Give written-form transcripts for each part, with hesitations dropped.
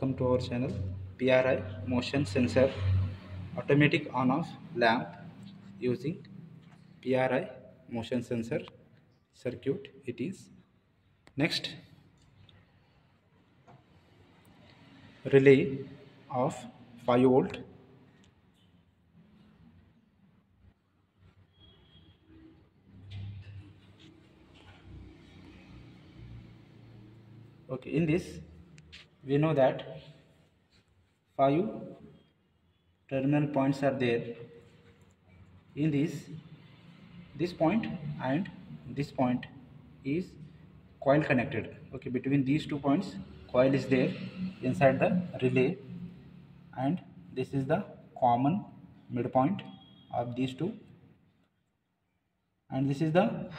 Welcome to our channel. PIR motion sensor automatic on-off lamp using PIR motion sensor circuit it is. Next, relay of 5 volt, okay. In this we know that 5 terminal points are there. In this point and this point is coil connected, okay. Between these two points coil is there inside the relay, and this is the common midpoint of these two, and this is the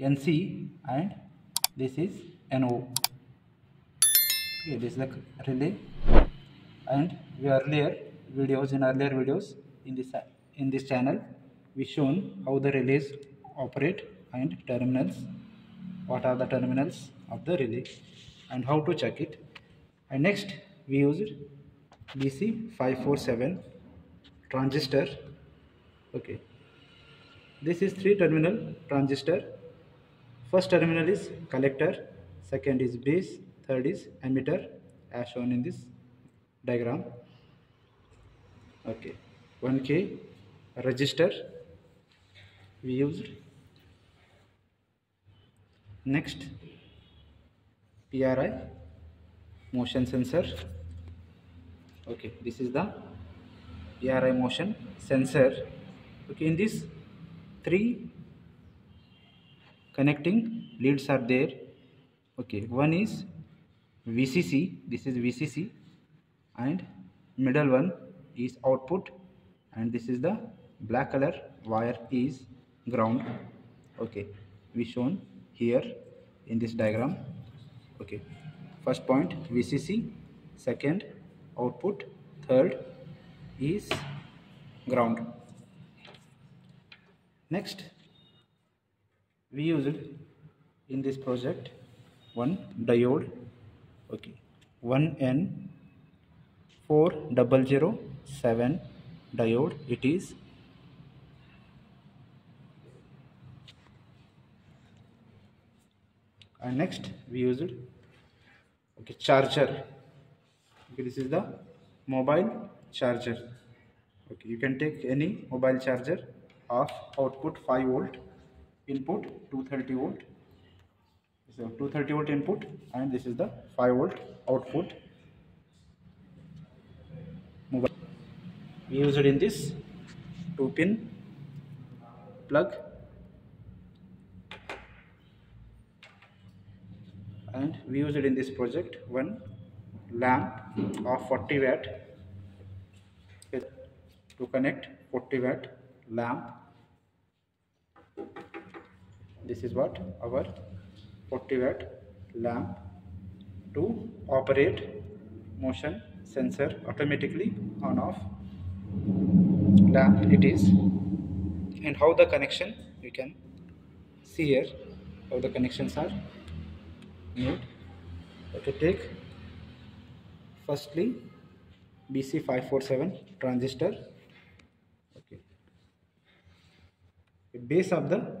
NC and this is NO. Okay, this is the relay, and in earlier videos in this channel we shown how the relays operate and terminals, what are the terminals of the relay and how to check it. And next we used BC547 transistor, okay. This is 3 terminal transistor. First terminal is collector, second is base, third is emitter, as shown in this diagram, okay. 1K resistor we used. Next, PIR motion sensor, okay. This is the PIR motion sensor, okay. In this 3 connecting leads are there, okay. One is VCC, this is VCC, and middle one is output, and this is the black color wire is ground, okay. We shown here in this diagram, okay. First point VCC, second output, third is ground. Next, we used in this project one diode, okay. 1N4007 diode it is. And next we used, okay, charger, okay. This is the mobile charger, okay. You can take any mobile charger of output 5 volt, input 230 volt, so 230 volt input, and this is the 5 volt output mobile. We used in this 2-pin plug, and we used in this project one lamp of 40 watt to connect 40 watt lamp. This is what our 40 watt lamp to operate motion sensor automatically on off lamp it is. And how the connection, you can see here how the connections are made, okay. Take firstly BC547 transistor, okay. The base of the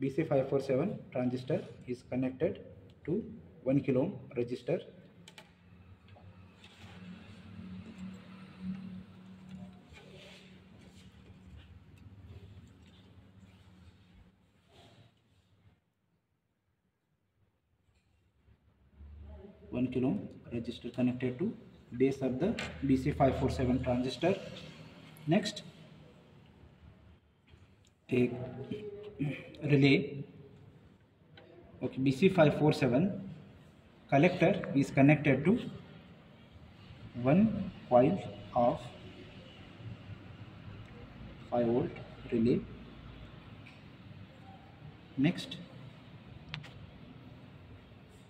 BC547 transistor is connected to 1 kilo ohm resistor, connected to base of the BC547 transistor. Next, take relay, okay. BC547 collector is connected to 1 coil of 5 volt relay. Next,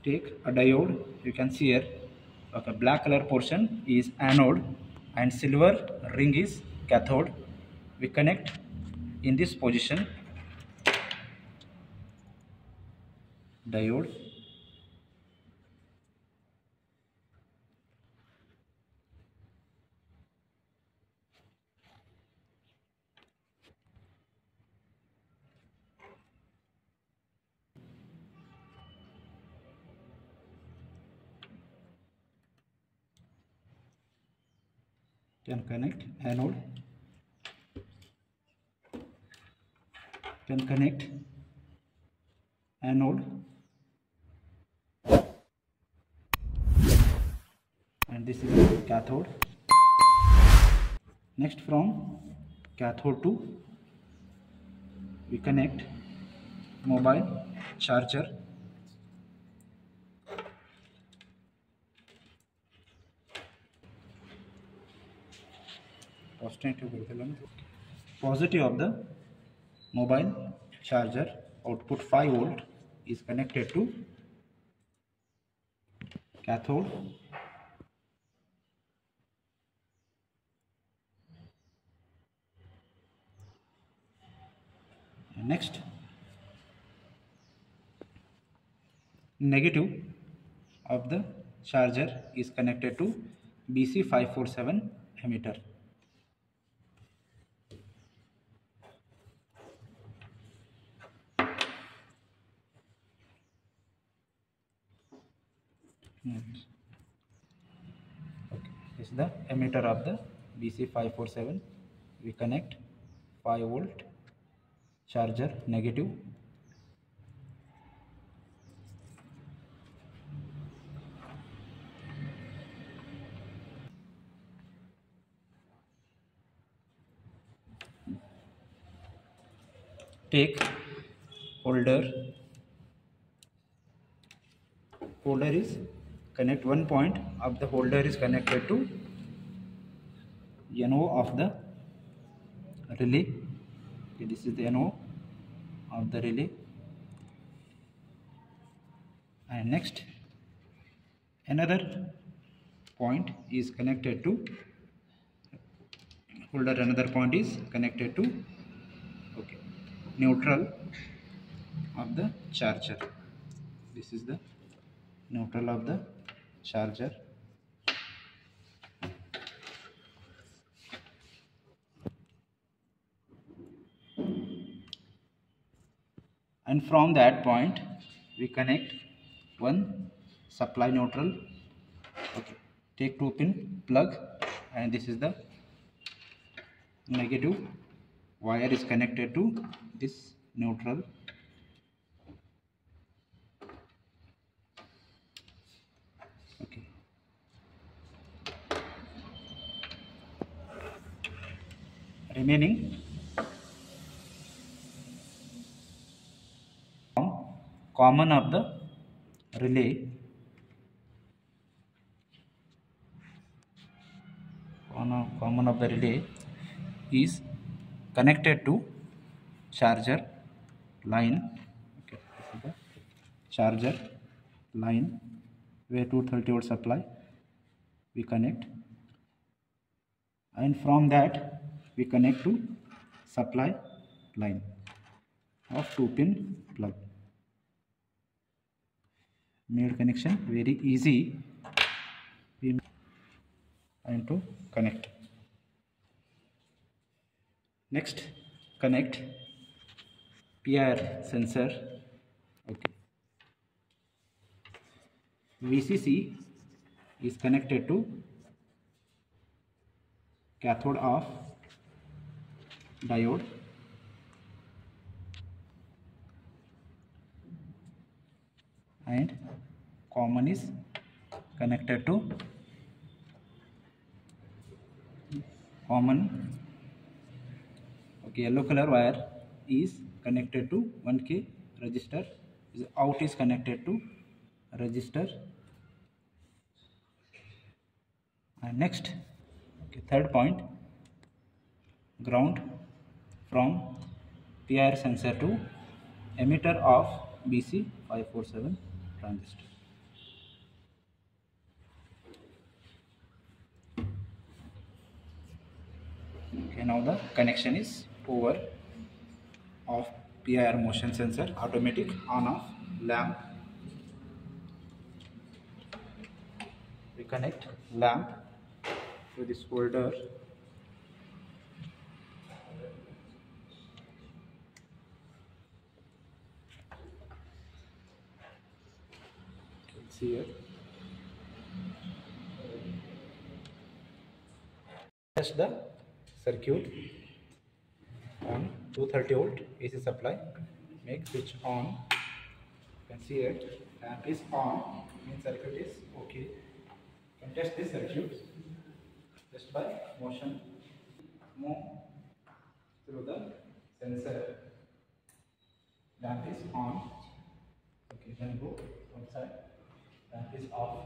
take a diode, you can see here, okay. Black color portion is anode and silver ring is cathode. We connect in this position diode, can connect anode, can connect anode, and this is cathode. Next, from cathode to we connect mobile charger. Positive of the mobile charger output 5 volt is connected to cathode, and next negative of the charger is connected to BC547 emitter. Okay. This is the emitter of the BC547. We connect 5 volt charger negative, take holder is connect, one point of the holder is connected to NO of the relay. Okay, this is the NO of the relay. And next another point is connected to holder, another point is connected to neutral of the charger. This is the neutral of the charger. And from that point we connect one supply neutral. Okay, take 2-pin plug, and this is the negative wire is connected to this neutral. Okay. Remaining common of the relay, common of the relay is connected to charger line. Okay, this is the charger line where 230 volt supply we connect, and from that we connect to supply line of 2-pin plug. Made connection very easy and to connect. Next, connect PIR sensor. Okay, VCC is connected to cathode of diode, and common is connected to common. Okay, yellow color wire is connected to 1K resistor. Out is connected to resistor. And next, okay, third point, ground from PIR sensor to emitter of BC547 transistor. Okay, now the connection is over of PIR motion sensor, automatic on off lamp. We connect lamp to this holder. You can see it. Test the circuit on 230 volt AC supply. Make switch on. You can see it. Lamp is on. Main circuit is okay. You can test this circuit just by motion. Move through the sensor. Lamp is on. Okay, then go outside. Lamp is off.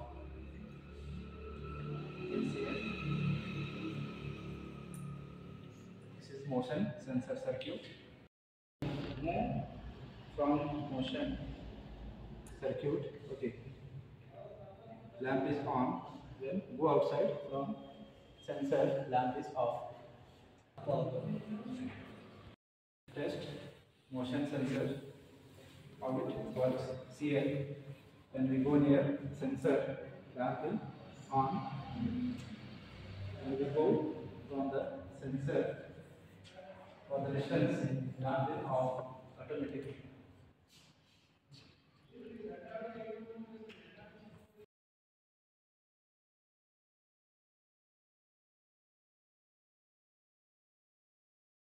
You can see it. This is motion sensor circuit. Move from motion circuit. Okay. Lamp is on. Then go outside from sensor. Lamp is off. Test. Motion sensor, how it works here. When we go near sensor, lamp will on. When we go from the sensor for the distance, lamp will off automatically.